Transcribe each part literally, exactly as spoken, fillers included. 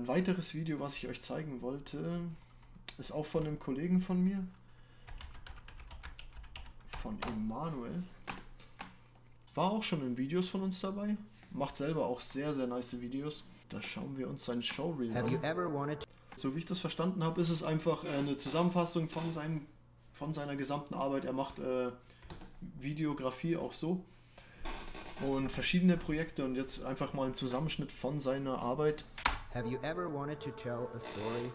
Ein weiteres Video, was ich euch zeigen wollte, ist auch von einem Kollegen von mir, von Emanuel. War auch schon in Videos von uns dabei, macht selber auch sehr, sehr nice Videos. Da schauen wir uns sein Showreel an. So wie ich das verstanden habe, ist es einfach eine Zusammenfassung von, seinem, von seiner gesamten Arbeit. Er macht äh, Videografie auch so und verschiedene Projekte und jetzt einfach mal einen Zusammenschnitt von seiner Arbeit. Have you ever wanted to tell a story,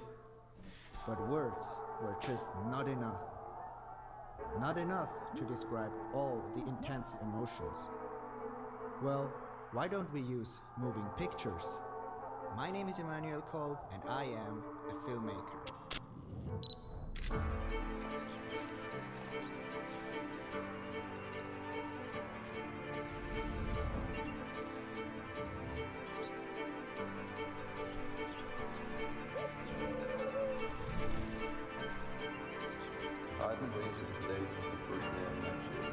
but words were just not enough? Not enough to describe all the intense emotions. Well, why don't we use moving pictures? My name is Emanuel Kolb and I am a filmmaker. I've been waiting for this day since the first day I met you.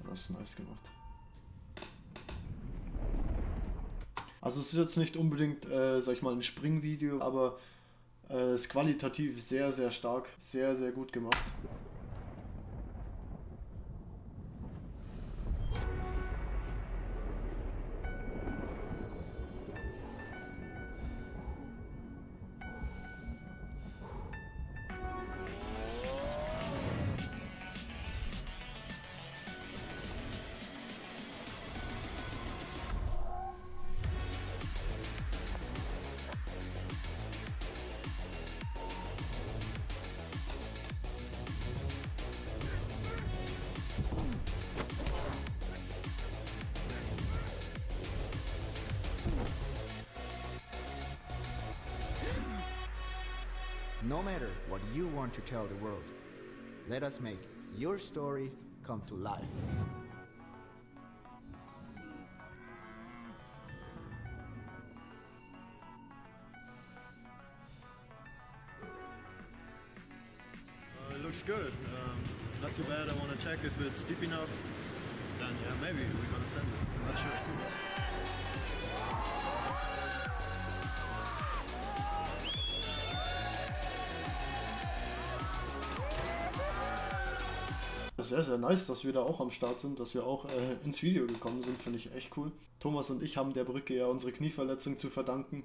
Oh, das ist nice gemacht. Also es ist jetzt nicht unbedingt, äh, sag ich mal, ein Springvideo, aber es äh, ist qualitativ sehr, sehr stark, sehr, sehr gut gemacht. No matter what you want to tell the world, let us make your story come to life. Uh, it looks good. Um, not too bad. I want to check if it's deep enough. Then yeah, maybe we're gonna send it. I'm not sure. Sehr, sehr nice, dass wir da auch am Start sind, dass wir auch äh, ins Video gekommen sind, finde ich echt cool. Thomas und ich haben der Brücke ja unsere Knieverletzung zu verdanken.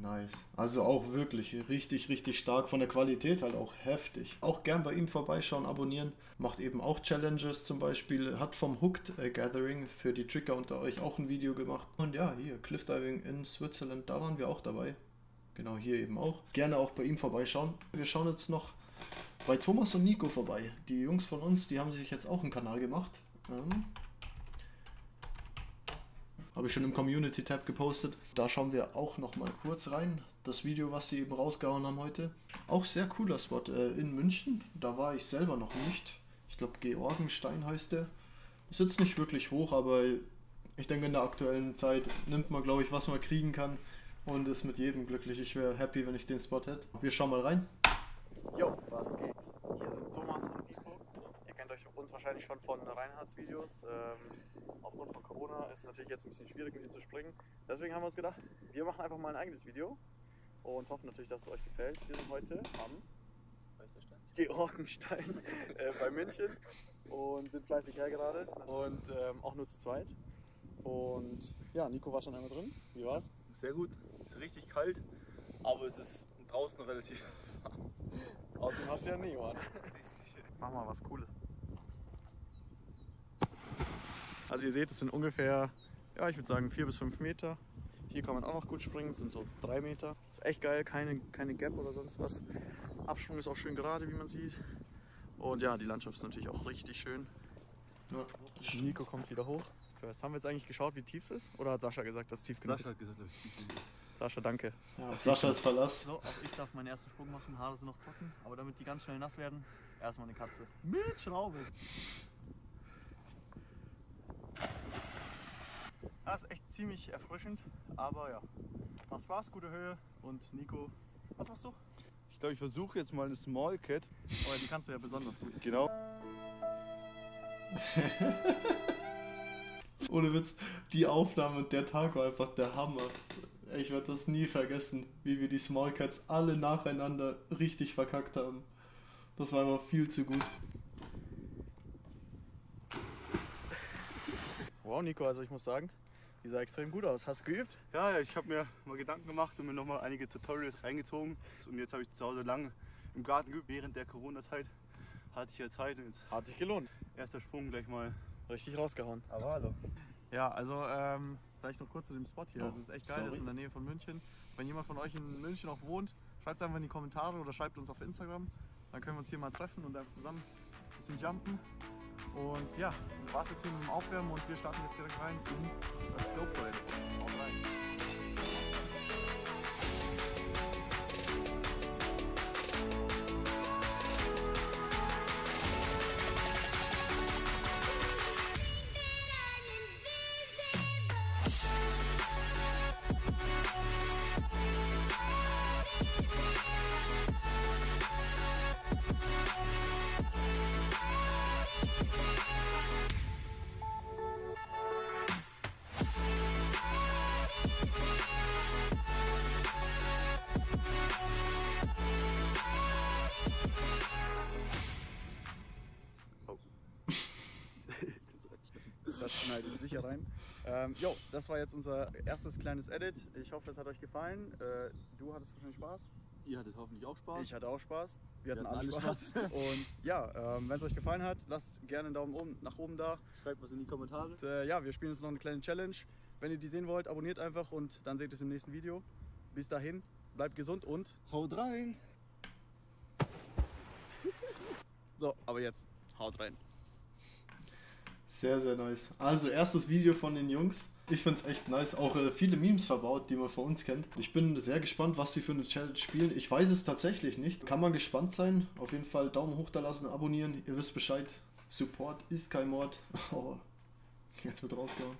Nice. Also auch wirklich richtig, richtig stark von der Qualität, halt auch heftig. Auch gern bei ihm vorbeischauen, abonnieren. Macht eben auch Challenges zum Beispiel. Hat vom Hooked Gathering für die Tricker unter euch auch ein Video gemacht. Und ja, hier Cliff Diving in Switzerland, da waren wir auch dabei. Genau, hier eben auch. Gerne auch bei ihm vorbeischauen. Wir schauen jetzt noch bei Thomas und Nico vorbei. Die Jungs von uns, die haben sich jetzt auch einen Kanal gemacht. Ähm Habe ich schon im Community-Tab gepostet. Da schauen wir auch nochmal kurz rein. Das Video, was sie eben rausgehauen haben heute. Auch sehr cooler Spot äh, in München. Da war ich selber noch nicht. Ich glaube, Georgenstein heißt der. Ist jetzt nicht wirklich hoch, aber ich denke, in der aktuellen Zeit nimmt man, glaube ich, was man kriegen kann. Und ist mit jedem glücklich. Ich wäre happy, wenn ich den Spot hätte. Wir schauen mal rein. Jo, was geht? Hier sind Thomas und Nico. Ihr kennt euch uns wahrscheinlich schon von Reinhards Videos. Ähm Aufgrund von Corona ist es natürlich jetzt ein bisschen schwierig, mit ihr zu springen. Deswegen haben wir uns gedacht, wir machen einfach mal ein eigenes Video und hoffen natürlich, dass es euch gefällt. Wir sind heute am Georgenstein äh, bei München und sind fleißig hergeradelt und ähm, auch nur zu zweit. Und ja, Nico war schon einmal drin. Wie war's? Sehr gut. Es ist richtig kalt, aber es ist draußen relativ warm. Außerdem hast du ja nie, Mann. Mach mal was Cooles. Also ihr seht, es sind ungefähr, ja, ich würde sagen vier bis fünf Meter. Hier kann man auch noch gut springen, es sind so drei Meter. Ist echt geil, keine, keine Gap oder sonst was. Absprung ist auch schön gerade, wie man sieht. Und ja, die Landschaft ist natürlich auch richtig schön. Ja, Nico kommt wieder hoch. Haben wir jetzt eigentlich geschaut, wie tief es ist? Oder hat Sascha gesagt, dass es tief genug ist? Sascha hat gesagt, dass es tief genug ist. Sascha, danke. Ja, auf Sascha ist Verlass. So, auch ich darf meinen ersten Sprung machen, Haare sind noch trocken, aber damit die ganz schnell nass werden, erstmal eine Katze mit Schraube. Das ist echt ziemlich erfrischend, aber ja, macht Spaß, gute Höhe. Und Nico, was machst du? Ich glaube, ich versuche jetzt mal eine Small Cat. Aber die kannst du ja besonders gut. Genau. Ohne Witz, die Aufnahme, der Tag war einfach der Hammer. Ich werde das nie vergessen, wie wir die Small Cats alle nacheinander richtig verkackt haben. Das war einfach viel zu gut. Wow, Nico, also ich muss sagen, die sah extrem gut aus. Hast du geübt? Ja, ja, ich habe mir mal Gedanken gemacht und mir nochmal einige Tutorials reingezogen. Und jetzt habe ich zu Hause lang im Garten geübt. Während der Corona-Zeit hatte ich ja Zeit und jetzt hat sich gelohnt. Erster Sprung gleich mal. Richtig rausgehauen. Aber hallo. Ja, also ähm, vielleicht noch kurz zu dem Spot hier. Oh, das ist echt geil, sorry. Das ist in der Nähe von München. Wenn jemand von euch in München auch wohnt, schreibt es einfach in die Kommentare oder schreibt uns auf Instagram. Dann können wir uns hier mal treffen und einfach zusammen ein bisschen jumpen. Und ja, das war's jetzt hier mit dem Aufwärmen und wir starten jetzt direkt rein in das GoPro. Haut rein. Sicher rein. Ähm, jo, das war jetzt unser erstes kleines Edit. Ich hoffe, es hat euch gefallen. Äh, du hattest wahrscheinlich Spaß. Ihr hattet hoffentlich auch Spaß. Ich hatte auch Spaß. Wir, Wir hatten, hatten alle Spaß. Spaß. Und ja, ähm, wenn es euch gefallen hat, lasst gerne einen Daumen oben, nach oben da. Schreibt was in die Kommentare. Und, äh, ja, wir spielen jetzt noch eine kleine Challenge. Wenn ihr die sehen wollt, abonniert einfach und dann seht ihr es im nächsten Video. Bis dahin, bleibt gesund und haut rein. So, aber jetzt haut rein. Sehr, sehr nice. Also erstes Video von den Jungs. Ich find's echt nice. Auch äh, viele Memes verbaut, die man von uns kennt. Ich bin sehr gespannt, was die für eine Challenge spielen. Ich weiß es tatsächlich nicht. Kann man gespannt sein. Auf jeden Fall Daumen hoch da lassen, abonnieren. Ihr wisst Bescheid. Support ist kein Mord. Oh, jetzt wird rausgehauen.